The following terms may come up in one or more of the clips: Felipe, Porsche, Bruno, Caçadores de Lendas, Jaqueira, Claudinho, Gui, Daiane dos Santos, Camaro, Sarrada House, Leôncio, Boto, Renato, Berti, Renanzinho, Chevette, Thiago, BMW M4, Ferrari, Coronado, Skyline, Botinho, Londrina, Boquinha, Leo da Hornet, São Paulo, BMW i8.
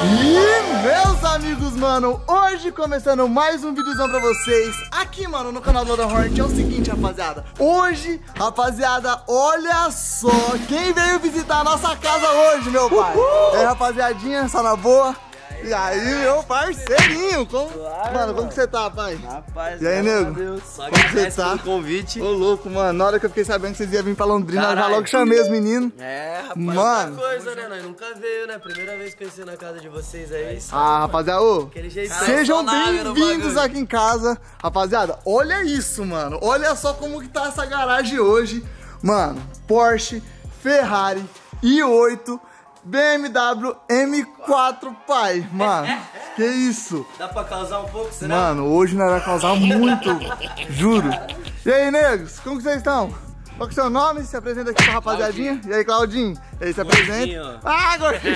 E meus amigos, mano, hoje começando mais um vídeozão pra vocês aqui, mano, no canal do Leo da Hornet. É o seguinte, rapaziada, hoje, rapaziada, olha só quem veio visitar a nossa casa hoje, meu pai. É, rapaziadinha, só na boa. E aí, meu parceirinho, como... Claro, mano, como que você tá, pai? Rapaz, e aí, nego? Deus. Só como você tá? O convite. Ô, louco, mano, na hora que eu fiquei sabendo que vocês iam vir pra Londrina, carai, eu já logo chamei os meninos. É, rapaz, mano, outra coisa, né? Nós nunca veio, né? Primeira vez que eu conheci na casa de vocês aí. Ah, rapaziada, ô, sejam bem-vindos aqui em casa. Rapaziada, olha isso, mano. Olha só como que tá essa garagem hoje. Mano, Porsche, Ferrari, i8... BMW M4, pai, mano, que isso? Dá pra causar um pouco, será? Mano, hoje nós vai causar muito, juro. E aí, negros, como que vocês estão? Qual que é o seu nome? Se apresenta aqui pra rapaziadinha. Claudinho. E aí, Claudinho? E aí, se apresenta. Ah, gordinho!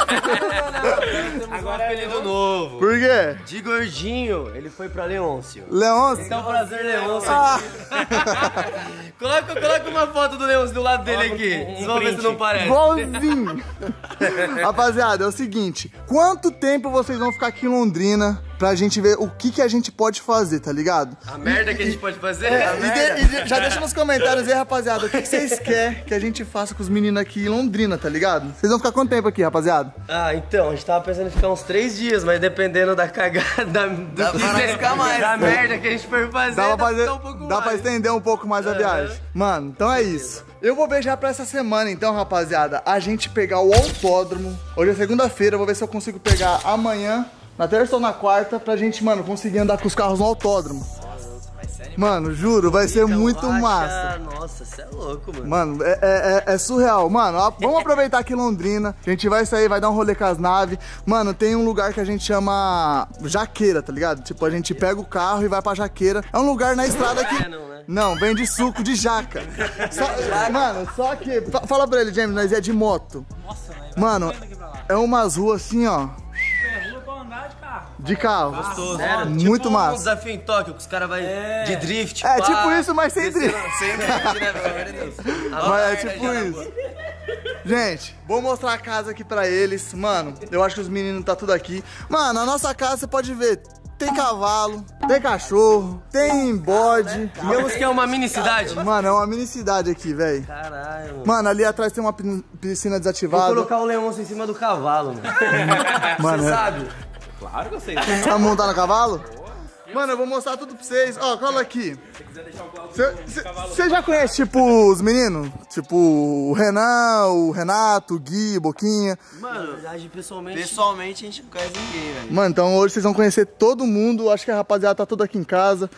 Agora é apelido novo. Por quê? De gordinho, ele foi pra Leôncio. Leôncio? Então, prazer, Leôncio. Ah. Coloca uma foto do Leôncio do lado dele aqui. Vocês vão ver se não parece. Bonzinho! Rapaziada, é o seguinte. Quanto tempo vocês vão ficar aqui em Londrina pra gente ver o que a gente pode fazer, tá ligado? A merda que a gente pode fazer? É, já deixa nos comentários aí, rapaziada, o que vocês querem que a gente faça com os meninos aqui em Londrina, tá ligado? Vocês vão ficar quanto tempo aqui, rapaziada? Ah, então, a gente tava pensando em ficar uns 3 dias, mas dependendo da cagada, da merda que a gente for fazer, dá pra estender um pouco mais a viagem. Mano, então é isso. Eu vou beijar pra essa semana, então, rapaziada, a gente pegar o autódromo. Hoje é segunda-feira, vou ver se eu consigo pegar amanhã, na terça ou na quarta, pra gente, mano, conseguir andar com os carros no autódromo. Mano, juro, vai ser muito massa. Nossa, você é louco, mano. Mano, é surreal. Mano, vamos aproveitar aqui Londrina. A gente vai sair, vai dar um rolê com as naves. Mano, tem um lugar que a gente chama Jaqueira, tá ligado? Tipo, a gente pega o carro e vai pra Jaqueira. É um lugar na estrada que... Não, vem de suco de jaca. Mano, só que... Fala pra ele, James, nós é de moto. Nossa, mano, é umas ruas assim, ó. De carro. Gostoso. Sério? Muito tipo massa. Um desafio em Tóquio, que os caras vão de drift. É, pá, tipo isso, mas sem drift. Sem drift, né? Mas é tipo isso. Gente, vou mostrar a casa aqui pra eles. Mano, eu acho que os meninos tá tudo aqui. Mano, a nossa casa, você pode ver... Tem cavalo, tem cachorro, tem bode. Digamos que é uma mini cidade. Mano, é uma mini cidade aqui, velho. Caralho. Mano, ali atrás tem uma piscina desativada. Vou colocar o Leôncio em cima do cavalo, mano. Você sabe? Claro que eu sei. Tá montando no cavalo? Mano, eu vou mostrar tudo pra vocês. Ó, cola aqui. Se quiser deixar o cavalo. Você já conhece, tipo, os meninos? Tipo, o Renan, o Renato, o Gui, Boquinha. Mano, na verdade, pessoalmente a gente não conhece ninguém, velho. Mano, então hoje vocês vão conhecer todo mundo. Acho que a rapaziada tá toda aqui em casa.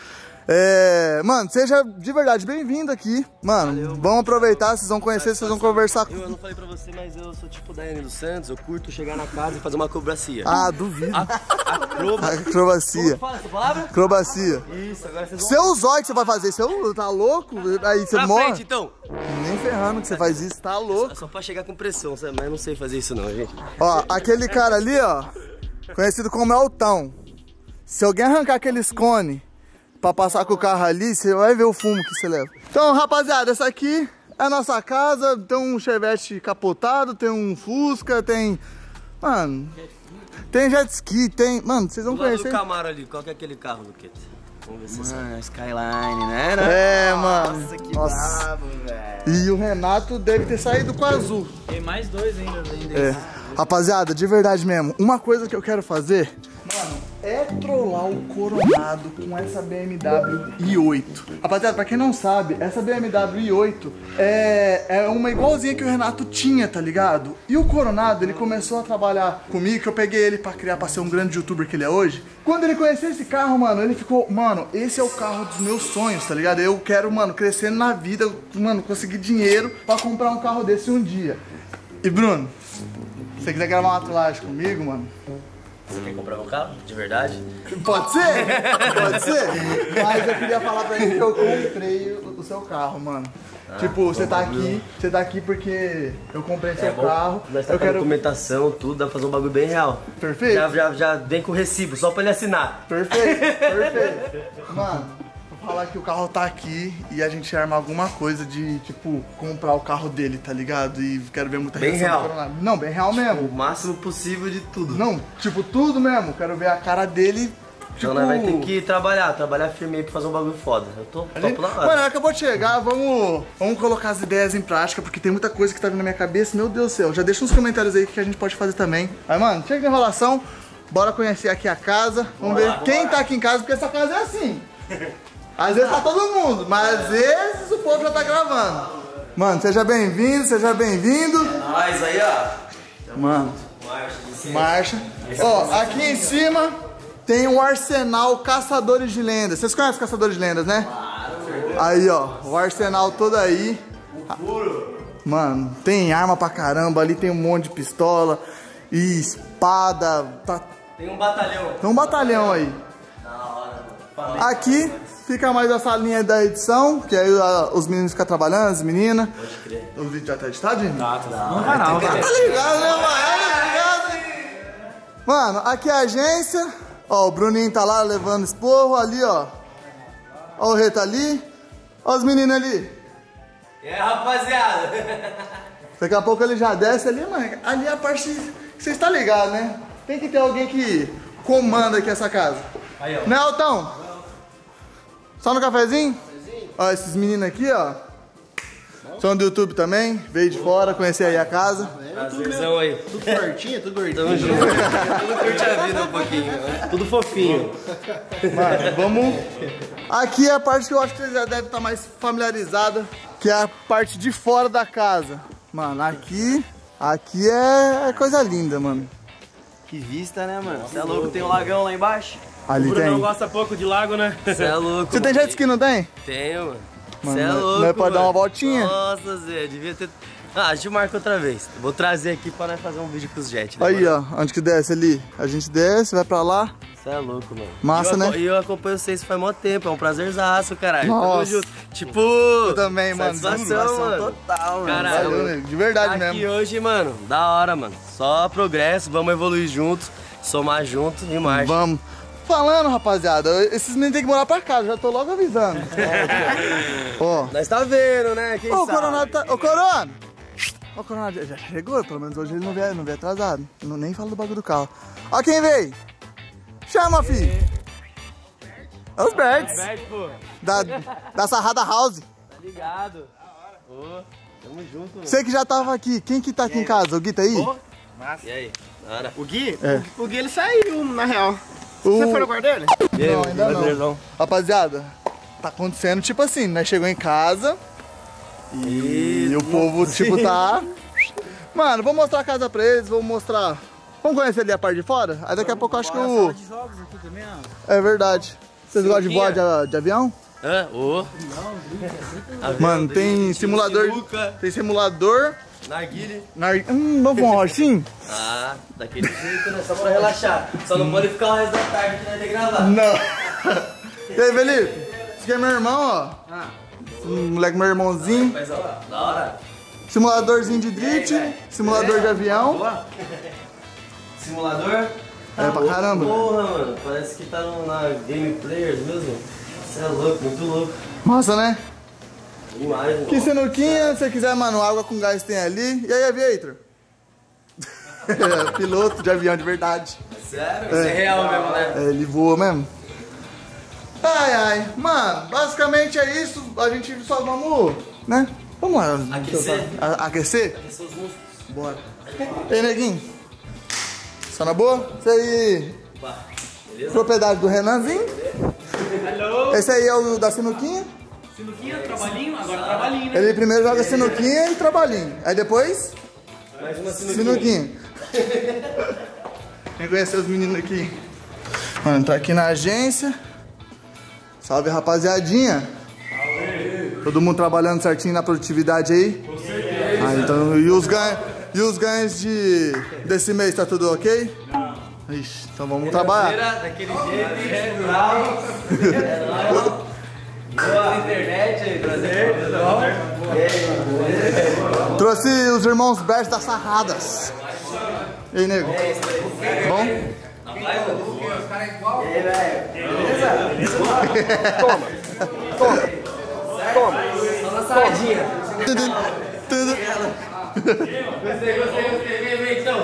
É, mano, seja de verdade bem-vindo aqui. Mano, valeu, vamos aproveitar, vocês vão conhecer, vocês vão conversar. Eu não falei pra você, mas eu sou tipo Daiane dos Santos. Eu curto chegar na casa e fazer uma acrobacia. Ah, duvido. Acrobacia. Fala essa palavra? Acrobacia. Isso, agora vocês vão... Seu zóio que você vai fazer, seu... Tá louco? Aí você morre. Frente, então. Nem ferrando que você faz isso, tá louco. Só pra chegar com pressão, sabe? Mas eu não sei fazer isso não, gente. Ó, aquele cara ali, ó, conhecido como Eltão. Se alguém arrancar aqueles cones pra passar com o carro ali, você vai ver o fumo que você leva. Então, rapaziada, essa aqui é a nossa casa. Tem um Chevette capotado, tem um Fusca, tem... Mano... Tem jet ski, tem... Mano, vocês vão conhecer... Do Camaro ali, qual que é aquele carro, Luqueta? Vamos ver se você sabe. Skyline, né? É, mano. Nossa, que brabo, velho. E o Renato deve ter saído com a azul. Tem mais 2 ainda. Rapaziada, de verdade mesmo, uma coisa que eu quero fazer... Mano, é trollar o Coronado com essa BMW i8. Rapaziada, pra quem não sabe, essa BMW i8 é uma igualzinha que o Renato tinha, tá ligado? E o Coronado, ele começou a trabalhar comigo, que eu peguei ele pra criar, pra ser um grande youtuber que ele é hoje. Quando ele conheceu esse carro, mano, ele ficou... Mano, esse é o carro dos meus sonhos, tá ligado? Eu quero, mano, crescer na vida, mano, conseguir dinheiro pra comprar um carro desse um dia. E, Bruno, se você quiser gravar uma trollagem comigo, mano... Você quer comprar um carro? De verdade? Pode ser! Pode ser! Mas eu queria falar pra ele que eu comprei o seu carro, mano. Ah, tipo, você tá aqui porque eu comprei seu carro. Mas tá com a documentação, tudo, dá pra fazer um bagulho bem real. Perfeito. Já vem com o recibo, só pra ele assinar. Perfeito, perfeito. Mano, falar que o carro tá aqui e a gente arma alguma coisa de, tipo, comprar o carro dele, tá ligado? E quero ver muita reação do Coronado. Não, bem real mesmo. Tipo, o máximo possível de tudo. Não, tipo, tudo mesmo. Quero ver a cara dele. Tipo... Então nós vai ter que trabalhar firme aí pra fazer um bagulho foda. Eu tô topo na hora. Mano, acabou de chegar, vamos colocar as ideias em prática, porque tem muita coisa que tá vindo na minha cabeça. Meu Deus do céu, já deixa nos comentários aí o que a gente pode fazer também. Mas, mano, chega de enrolação, bora conhecer aqui a casa. Vamos ver quem tá aqui em casa, porque essa casa é assim. Às vezes tá todo mundo, mas às vezes o povo já tá gravando. Mano, seja bem-vindo, seja bem-vindo. É nóis aí, ó. Mano, marcha. Ó, aqui em cima... tem um arsenal Caçadores de Lendas. Vocês conhecem Caçadores de Lendas, né? Claro. Aí, ó, o arsenal todo aí. Mano, tem arma pra caramba. Ali tem um monte de pistola e espada. Tá... tem um batalhão. Tem um batalhão aí. Da hora, mano. Aqui fica mais a salinha da edição, que aí os meninos ficam trabalhando, as meninas. Pode crer. O vídeo já tá editado, gente? Tá. No canal, cara. Tá ligado, né, mano? Mano, aqui é a agência. Ó, o Bruninho tá lá levando esporro ali, ó. Ó, o Rê tá ali. Ó, os meninos ali. É, rapaziada. Daqui a pouco ele já desce ali, mano. Ali é a parte que vocês tá ligado, né? Tem que ter alguém que comanda aqui essa casa. Aí, ó. Né, Altão? Só no cafezinho? Ó, esses meninos aqui, ó. São do YouTube também. Veio de fora, conhecer aí a casa. Prazerzão aí. Tudo fortinho, tudo gordinho. Tamo junto. Tudo curte a vida um pouquinho. Né? Tudo fofinho. Mano, vamos... aqui é a parte que eu acho que vocês já devem estar mais familiarizada, que é a parte de fora da casa. Mano, aqui é coisa linda, mano. Que vista, né, mano? Você é louco, tem um lagão lá embaixo. Ali tem. O Bruno gosta pouco de lago, né? Você é louco. Você tem jet ski, não tem? Tenho, mano. Você é louco, não é pra dar uma voltinha? Nossa, Zé, devia ter... Ah, a gente marca outra vez. Vou trazer aqui pra nós fazer um vídeo com os jets. Né, aí, mano? Ó, onde que desce ali? A gente desce, vai pra lá. Você é louco, mano. Massa, né? E eu acompanho vocês faz mó tempo, é um prazerzaço, caralho. Nossa. Tamo junto. Tipo... eu também, mano. Satisfação, mano. Total, mano. Caralho, valeu, de verdade aqui mesmo. Aqui hoje, mano, da hora, mano. Só progresso, vamos evoluir juntos, somar junto e mais. Vamos. Falando, rapaziada, esses meninos tem que morar pra casa, já tô logo avisando. Ó, nós tá vendo, né? Quem sabe? Ô, Coronado já chegou, pelo menos hoje ele não veio atrasado. Não, nem fala do bagulho do carro. Ó, quem veio? Chama, filho. É os Bertis. Da Sarrada House. Tá ligado? Da hora. Ô, tamo junto, mano. Você que já tava aqui, quem que tá aqui em casa? O Gui tá aí? Ô, massa. E aí? Da hora. O Gui? É. O Gui ele saiu, na real. Você foi no quarto dele? Não, ainda não. Rapaziada, tá acontecendo tipo assim, né? Chegou em casa e o povo, tipo, tá... Mano, vou mostrar a casa pra eles, vou mostrar... Vamos conhecer ali a parte de fora? Aí daqui a pouco eu acho que o... é verdade. Vocês gostam de voar de avião? É, ô. Mano, tem simulador... tem simulador... narguile. Vamos pra um roxinho? Ah, daquele jeito, né? Só pra relaxar. Só não pode ficar o resto da tarde que não vai ter gravado. Não. E aí, Felipe? Esse aqui é meu irmão, ó. Ah. Moleque, meu irmãozinho. Mas ó, da hora. Simuladorzinho de drift. Simulador de avião. Boa. Simulador? É pra caramba. Porra, mano. Parece que tá na Game Players mesmo. Você é louco, muito louco. Nossa, né? Demais, que sinuquinha, se você quiser, mano, água com gás tem ali. E aí, aviator? Piloto de avião de verdade. Sério? Isso é real mesmo, né? É, ele voa mesmo. Ai, mano, basicamente é isso. A gente só vamos, né? Vamos lá. Aquecer? Aquecer? Aquecer os músculos. Bora. Ei, neguinho. Só na boa? Isso aí. Opa, beleza? Propriedade do Renanzinho. Hello. Esse aí é o da sinuquinha. Sinuquinha, trabalhinho, agora trabalhinho, né? Ele primeiro joga sinuquinha e trabalhinho. Aí depois... mais uma sinuquinha. Tem que conhecer os meninos aqui. Mano, tô aqui na agência. Salve, rapaziadinha. Salve. Todo mundo trabalhando certinho na produtividade aí? Com certeza. Ah, então, e os ganhos desse mês, tá tudo ok? Não. Ixi, então vamos trabalhar. Daquele jeito, é rural. Boa internet aí, prazer, tudo bom? Trouxe os irmãos Berti das Sarradas. E aí, nego? Bom? Os caras é igual. E aí, velho? Beleza? Beleza? Toma. Toma. Toma. Só na sardinha. Tudo. Gostei, gostei, gostei. Vem, então.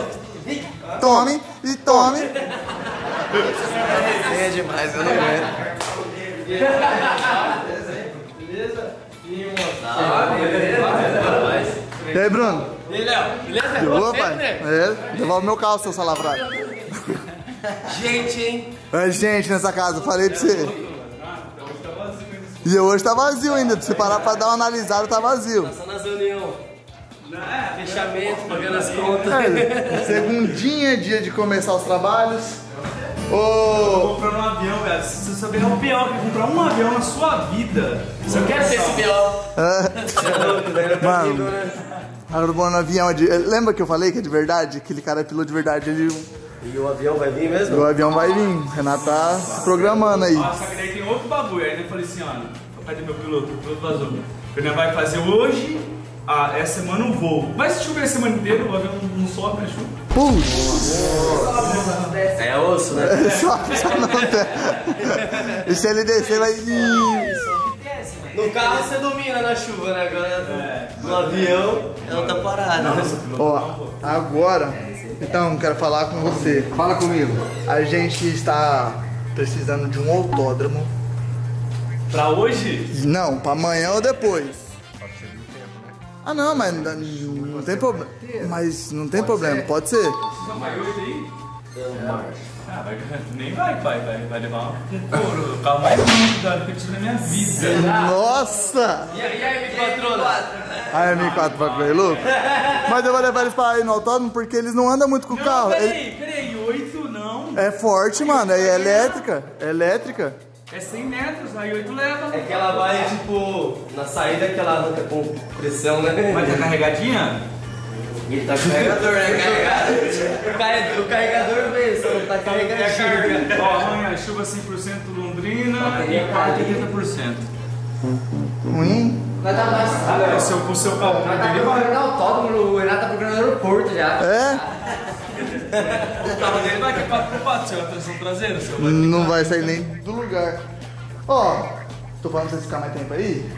Tome e tome. É demais, eu não aguento. Beleza? Beleza? E aí, Bruno? E aí, Léo? Beleza? Boa, pai. É, devolve meu carro, seu salavrado. Gente, hein? É gente nessa casa, falei pra você. E hoje tá vazio ainda, pra você parar pra dar uma analisada, tá vazio. Passando as reuniões. Fechamento, pagando as contas. É, segundinha, dia de começar os trabalhos. Ô, comprando um avião, velho. Se você souber um pior que comprar um avião na sua vida, você não quer ser esse pior. É. Mano, agora bom no avião. Lembra que eu falei que é de verdade? Aquele cara é piloto de verdade. E o avião vai vir mesmo? O avião vai vir. O Renato tá se programando aí. Nossa, que daí tem outro bagulho. Aí eu falei assim: olha, cadê meu piloto? O piloto vazou. Ele vai fazer hoje. Ah, essa semana eu vou. Mas se chover a semana inteira, o avião não sobe, né? Puxa! É osso, né? Só não tem. E se ele descer, vai... No carro você domina na chuva, né? Agora no avião, ela tá parada. Ó, agora, então, quero falar com você. Fala comigo. A gente está precisando de um autódromo. Pra hoje? Não, pra amanhã ou depois. Ah não, mas não tem problema. Mas não tem problema, pode ser. Mas hoje aí? Ah, nem vai, pai. Vai levar um couro. O carro mais bonito que eu tive na minha vida. Nossa! E aí, M4? Aí, M4 vai correr louco? Mas eu vou levar eles pra aí no autódromo porque eles não andam muito com o carro. Peraí, 8 não. É forte, mano, é elétrica. É elétrica. É 100 metros, aí 8 leva. É que ela vai, tipo, na saída que ela arranca com pressão, né? Mas tá carregadinha? Ele tá com carregador, né? Carregado. O carregador mesmo, tá carregadinho. Ó, amanhã, chuva 100% Londrina e 40% ruim. Vai dar mais. Ah, com o seu carro. Vai dar procurando autódromo, o Renato tá procurando aeroporto já. É? O carro dele vai que 4x4, seu tração traseira, seu. Não vai sair nem do lugar. Ó, tô falando pra vocês ficarem mais tempo aí?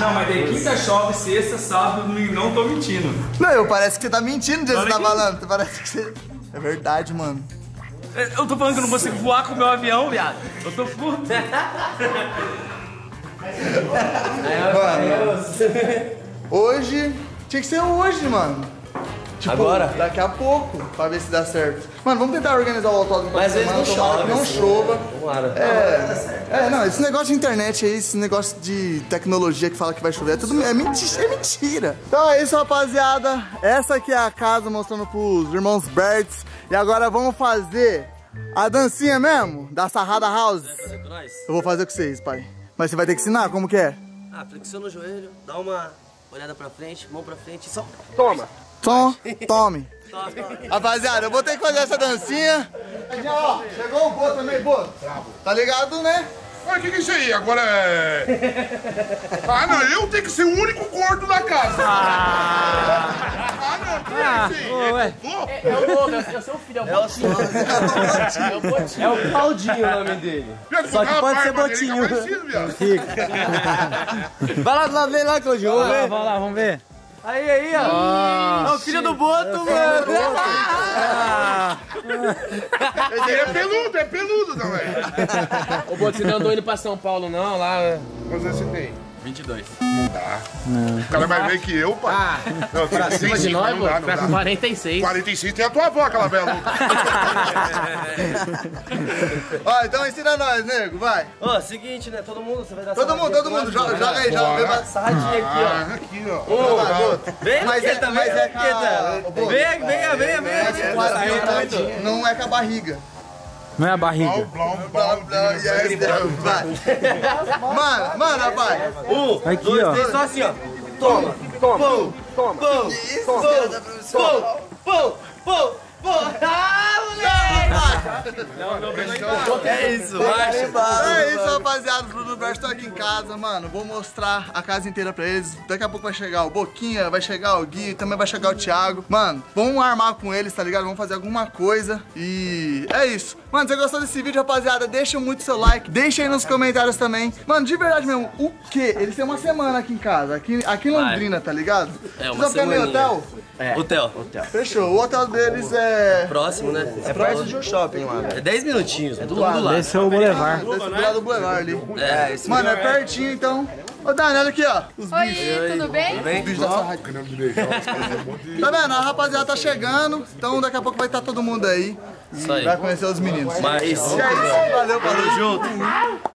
Não, mas daí quinta chove, sexta, sábado, não tô mentindo. Não, eu parece que você tá mentindo, você tá falando. Parece que você... É verdade, mano. Eu tô falando que eu não consigo voar com o meu avião, viado. Eu tô puto. Mano, hoje... Tinha que ser hoje, mano. Tipo, agora? Daqui a pouco, pra ver se dá certo. Mano, vamos tentar organizar o autódromo pra semana. Mas não chova. Não, esse negócio de internet aí, esse negócio de tecnologia que fala que vai chover, é tudo mentira. Então é isso, rapaziada. Essa aqui é a casa mostrando pros irmãos Berti. E agora vamos fazer a dancinha mesmo, da Sarrada House. Vai fazer com nós? Eu vou fazer com vocês, pai. Mas você vai ter que ensinar como que é. Ah, flexiona o joelho, dá uma olhada pra frente, mão pra frente, só... Toma! Tome. Rapaziada, eu vou ter que fazer essa dancinha. Aqui, ó, chegou o Boto também, Boto. Tá ligado, né? Mas o que é isso aí? Agora é... Ah, não, eu tenho que ser o único gordo da casa. Eu sou o filho, é o Botinho. É o Claudinho o nome dele. Só que pode ser Botinho. Vai lá, vem lá, Claudinho. Vamos lá, vamos ver. Aí, ó. Nossa. É o filho do Boto, mano. Ele é peludo também. O Boto não andou indo pra São Paulo, não, lá. Quantos anos você tem? 22. Não dá. O cara é mais velho que eu, pai. Ah, não, pra cima de nós, pô, dá, 46. 46 tem a tua avó, aquela velha louca. Ó, então ensina nós, nego, vai. Ó, seguinte, né, todo mundo, você vai dar todo mundo, joga aí, joga. Sardinha aqui, ó. Aqui, ó. Vem, mas é também, é que Vem. Não é com a barriga. Não é a barriga. Mano, rapaz. Aqui, dois, ó. Três, só assim, ó. Toma. Isso, pô. Ah, moleque. É isso, rapaziada. O Bruno Berti tá aqui em casa, mano. Vou mostrar a casa inteira pra eles. Daqui a pouco vai chegar o Boquinha, vai chegar o Gui, também vai chegar o Thiago. Mano, vamos armar com eles, tá ligado? Vamos fazer alguma coisa. E é isso. Mano, se você gostou desse vídeo, rapaziada, deixa muito seu like. Deixa aí nos comentários também. Mano, de verdade mesmo, o quê? Eles têm uma semana aqui em casa, aqui em Londrina, tá ligado? É, uma semana. Hotel. Fechou. O hotel deles é... próximo, né? É perto de um shopping, mano. É 10 minutinhos. É do lado. Lá. Esse é o Boulevard. Esse é o Boulevard ali. É, esse mano, é pertinho, então... Ô, Dani, olha aqui, ó. Os bichos. Oi, tudo bem? Os bichos da Sarrada. Tá vendo? A rapaziada tá chegando. Então, daqui a pouco vai estar todo mundo aí. Vai conhecer os meninos. Mas... valeu, valeu. Tamo junto.